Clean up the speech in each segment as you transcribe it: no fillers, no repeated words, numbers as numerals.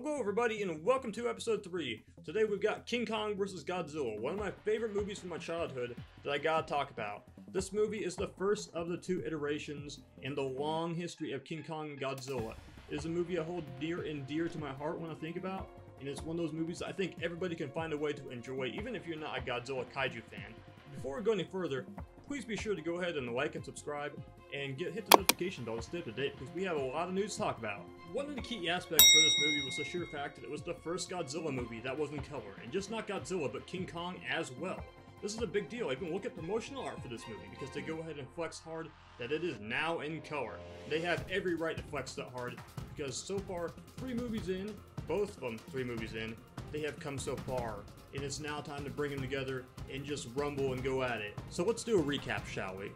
Hello everybody and welcome to episode 3. Today we've got King Kong vs. Godzilla, one of my favorite movies from my childhood that I gotta talk about. This movie is the first of the two iterations in the long history of King Kong and Godzilla. It is a movie I hold near and dear to my heart when I think about, and it's one of those movies I think everybody can find a way to enjoy, even if you're not a Godzilla kaiju fan. Before we go any further, please be sure to go ahead and like and subscribe and hit the notification bell to stay up to date because we have a lot of news to talk about. One of the key aspects for this movie was the sheer fact that it was the first Godzilla movie that was in color, and just not Godzilla but King Kong as well. This is a big deal. Even look at promotional art for this movie because they go ahead and flex hard that it is now in color. They have every right to flex that hard because so far, both of them, three movies in, they have come so far, and it's now time to bring them together and just rumble and go at it. So let's do a recap, shall we?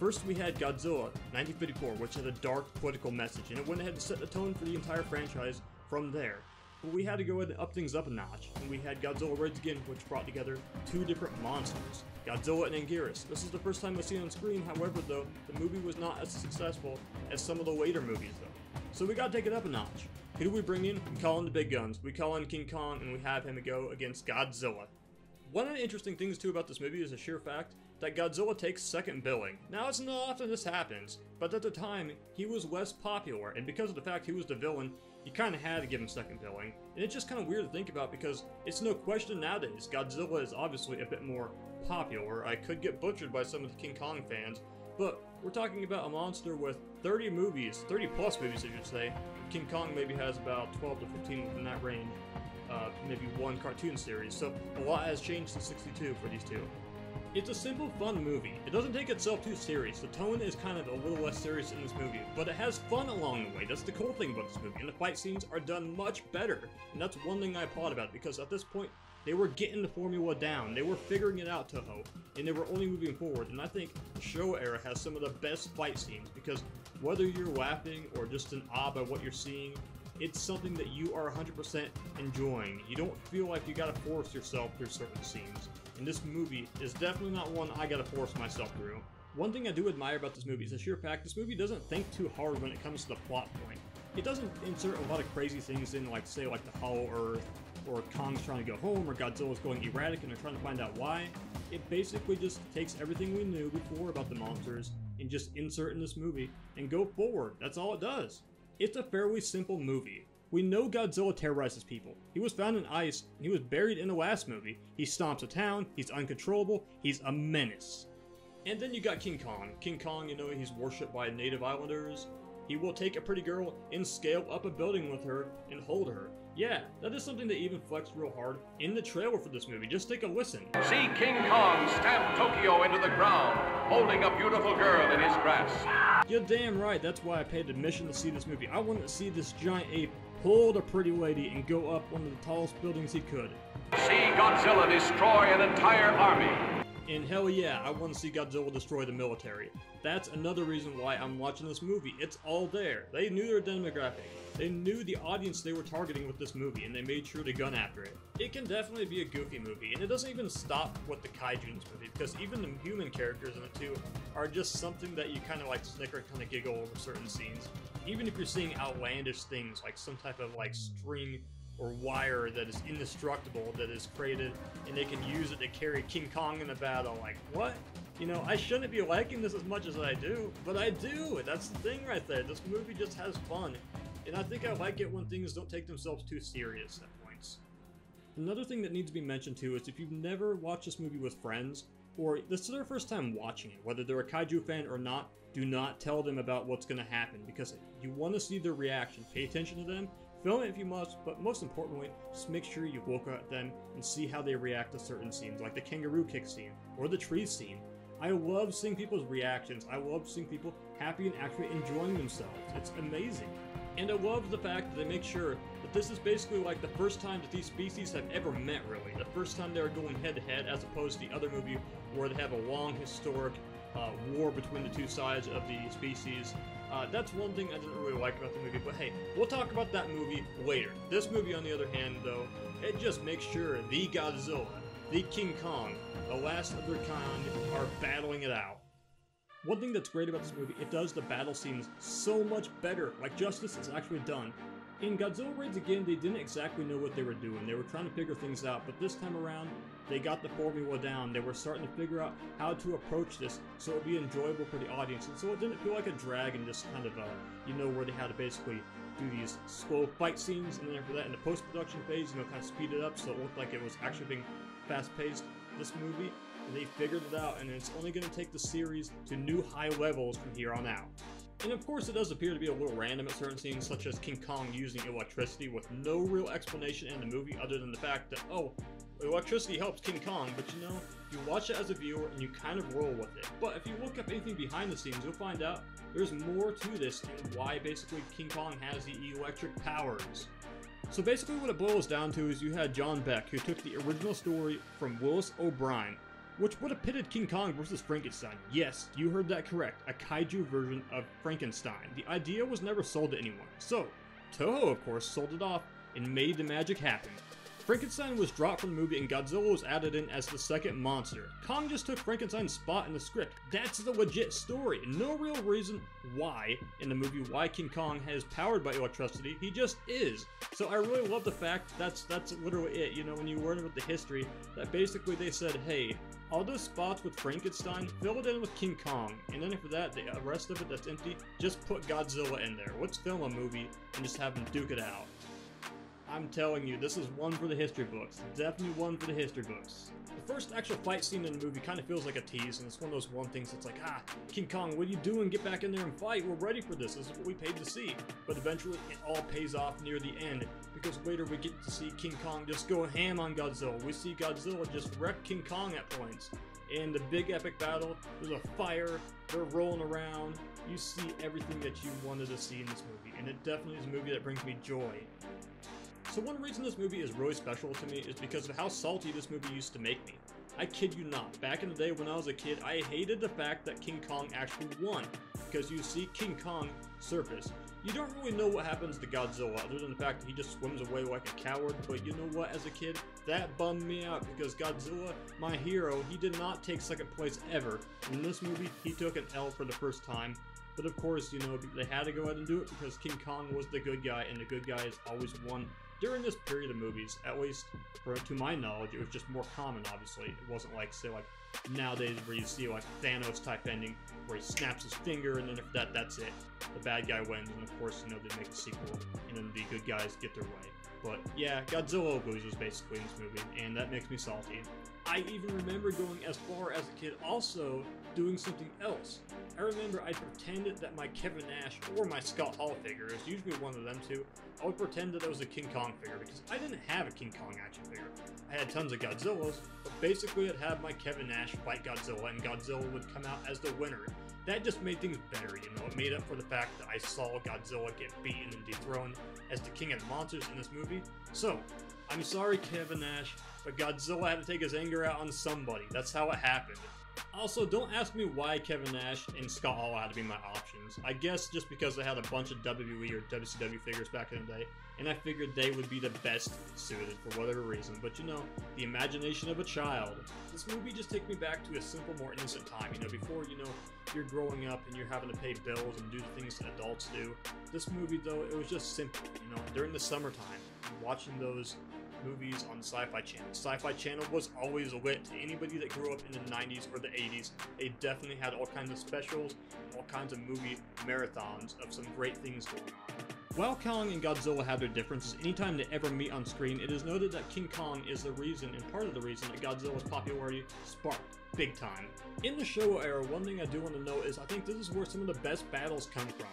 First, we had Godzilla 1954, which had a dark political message, and it went ahead and set the tone for the entire franchise from there. But we had to go ahead and up things up a notch, and we had Godzilla Raids Again, which brought together two different monsters, Godzilla and Anguirus. This is the first time I've seen on screen, however though, the movie was not as successful as some of the later movies though. So we gotta take it up a notch. Who do we bring in? We call in the big guns. We call in King Kong and we have him go against Godzilla. One of the interesting things too about this movie is the sheer fact that Godzilla takes second billing. Now it's not often this happens, but at the time he was less popular, and because of the fact he was the villain, you kind of had to give him second billing. And it's just kind of weird to think about because it's no question nowadays Godzilla is obviously a bit more popular. I could get butchered by some of the King Kong fans, but we're talking about a monster with 30 movies, 30 plus movies I should say. King Kong maybe has about 12 to 15 within that range, maybe one cartoon series, so a lot has changed since '62 for these two. It's a simple, fun movie. It doesn't take itself too serious. The tone is kind of a little less serious in this movie, but it has fun along the way. That's the cool thing about this movie, and the fight scenes are done much better, and that's one thing I applaud about it, because at this point, they were getting the formula down. They were figuring it out, Toho, and they were only moving forward. And I think the Showa era has some of the best fight scenes because whether you're laughing or just in awe by what you're seeing, it's something that you are 100% enjoying. You don't feel like you gotta force yourself through certain scenes. And this movie is definitely not one I gotta force myself through. One thing I do admire about this movie is the sheer fact this movie doesn't think too hard when it comes to the plot point. It doesn't insert a lot of crazy things in, like, say, like the Hollow Earth, or Kong's trying to go home, or Godzilla's going erratic and they're trying to find out why. It basically just takes everything we knew before about the monsters and just insert in this movie and go forward. That's all it does. It's a fairly simple movie. We know Godzilla terrorizes people. He was found in ice and he was buried in the last movie. He stomps a town, he's uncontrollable, he's a menace. And then you got King Kong. King Kong, you know, he's worshipped by native islanders. He will take a pretty girl and scale up a building with her and hold her. Yeah, that is something they even flexed real hard in the trailer for this movie. Just take a listen. See King Kong stamp Tokyo into the ground, holding a beautiful girl in his grasp. You're damn right, that's why I paid admission to see this movie. I wanted to see this giant ape hold a pretty lady and go up one of the tallest buildings he could. See Godzilla destroy an entire army. And hell yeah, I want to see Godzilla destroy the military. That's another reason why I'm watching this movie. It's all there. They knew their demographic. They knew the audience they were targeting with this movie, and they made sure to gun after it. It can definitely be a goofy movie, and it doesn't even stop with the kaiju in this movie, because even the human characters in it too are just something that you kind of like snicker and kind of giggle over certain scenes. Even if you're seeing outlandish things, like some type of like string or wire that is indestructible that is created, and they can use it to carry King Kong in a battle, like, what? You know, I shouldn't be liking this as much as I do, but I do! That's the thing right there. This movie just has fun. And I think I like it when things don't take themselves too serious at points. Another thing that needs to be mentioned too is if you've never watched this movie with friends, or this is their first time watching it, whether they're a kaiju fan or not, do not tell them about what's going to happen, because you want to see their reaction. Pay attention to them, film it if you must, but most importantly, just make sure you look at them and see how they react to certain scenes, like the kangaroo kick scene, or the tree scene. I love seeing people's reactions. I love seeing people happy and actually enjoying themselves. It's amazing. And I love the fact that they make sure that this is basically like the first time that these species have ever met, really. The first time they're going head to head, as opposed to the other movie where they have a long historic war between the two sides of the species. That's one thing I didn't really like about the movie, but hey, we'll talk about that movie later. This movie, on the other hand, though, it just makes sure the Godzilla, the King Kong, the last of their kind, are battling it out. One thing that's great about this movie, it does the battle scenes so much better. Like, justice is actually done. In Godzilla Raids again, they didn't exactly know what they were doing. They were trying to figure things out, but this time around, they got the formula down. They were starting to figure out how to approach this so it would be enjoyable for the audience, and so it didn't feel like a drag and just kind of, where they had to basically do these slow fight scenes, and then after that in the post-production phase, kind of speed it up so it looked like it was actually being fast-paced, this movie. And they figured it out, and it's only going to take the series to new high levels from here on out. And of course it does appear to be a little random at certain scenes, such as King Kong using electricity with no real explanation in the movie other than the fact that, oh, electricity helps King Kong, but you watch it as a viewer and you kind of roll with it. But if you look up anything behind the scenes, you'll find out there's more to this and why basically King Kong has the electric powers. So basically what it boils down to is you had John Beck, who took the original story from Willis O'Brien, which would have pitted King Kong versus Frankenstein. Yes, you heard that correct, a kaiju version of Frankenstein. The idea was never sold to anyone, so Toho, of course, sold it off and made the magic happen. Frankenstein was dropped from the movie and Godzilla was added in as the second monster. Kong just took Frankenstein's spot in the script. That's the legit story. No real reason why in the movie why King Kong is powered by electricity. He just is. So I really love the fact that's literally it. When you learn about the history, that basically they said, hey, all those spots with Frankenstein, fill it in with King Kong. And then after that, the rest of it that's empty, just put Godzilla in there. Let's film a movie and just have them duke it out. I'm telling you, this is one for the history books. Definitely one for the history books. The first actual fight scene in the movie kind of feels like a tease, and it's one of those things that's like, ah, King Kong, what are you doing? Get back in there and fight. We're ready for this. This is what we paid to see. But eventually, it all pays off near the end, because later we get to see King Kong just go ham on Godzilla. We see Godzilla just wreck King Kong at points. And the big epic battle, there's a fire, they're rolling around. You see everything that you wanted to see in this movie, and it definitely is a movie that brings me joy. So one reason this movie is really special to me is because of how salty this movie used to make me. I kid you not, back in the day when I was a kid, I hated the fact that King Kong actually won, because you see King Kong surface. You don't really know what happens to Godzilla, other than the fact that he just swims away like a coward, but you know what, as a kid, that bummed me out, because Godzilla, my hero, he did not take second place ever. In this movie, he took an L for the first time. But of course, they had to go ahead and do it because King Kong was the good guy, and the good guy is always won during this period of movies. At least, to my knowledge, it was just more common, obviously. It wasn't like, say, like nowadays where you see like Thanos type ending where he snaps his finger and then if that's it. The bad guy wins, and of course, they make a sequel, and then the good guys get their way. But yeah, Godzilla loses basically in this movie, and that makes me salty. I even remember going as far as a kid also doing something else. I remember I pretended that my Kevin Nash or my Scott Hall figure, it's usually one of them two, I would pretend that it was a King Kong figure because I didn't have a King Kong action figure. I had tons of Godzillas, but basically I'd have my Kevin Nash fight Godzilla, and Godzilla would come out as the winner. That just made things better, It made up for the fact that I saw Godzilla get beaten and dethroned as the king of the monsters in this movie. So, I'm sorry Kevin Nash, but Godzilla had to take his anger out on somebody. That's how it happened. Also, don't ask me why Kevin Nash and Scott Hall had to be my options. I guess just because I had a bunch of WWE or WCW figures back in the day, and I figured they would be the best suited for whatever reason. But the imagination of a child. This movie just takes me back to a simple, more innocent time. Before, you're growing up and you're having to pay bills and do the things that adults do. This movie, though, it was just simple. During the summertime, watching those movies on Sci-Fi Channel. Sci-Fi Channel was always lit. To anybody that grew up in the 90s or the 80s, they definitely had all kinds of specials, all kinds of movie marathons of some great things going on. While Kong and Godzilla have their differences, anytime they ever meet on screen, it is noted that King Kong is the reason, and part of the reason, that Godzilla's popularity sparked big time. In the Showa era, one thing I do want to note is I think this is where some of the best battles come from.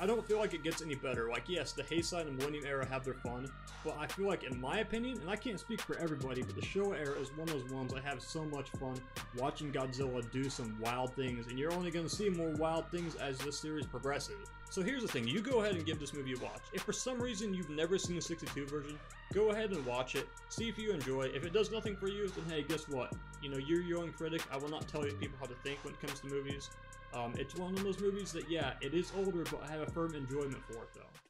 I don't feel like it gets any better. Yes, the Heisei and Millennium era have their fun, but I feel like, in my opinion, and I can't speak for everybody, but the Showa era is one of those ones I have so much fun watching Godzilla do some wild things, and you're only going to see more wild things as this series progresses. So here's the thing, you go ahead and give this movie a watch. If for some reason you've never seen the 62 version, go ahead and watch it, see if you enjoy it. If it does nothing for you, then hey, guess what? You're your own critic. I will not tell you people how to think when it comes to movies. It's one of those movies that, yeah, it is older, but I have a firm enjoyment for it, though.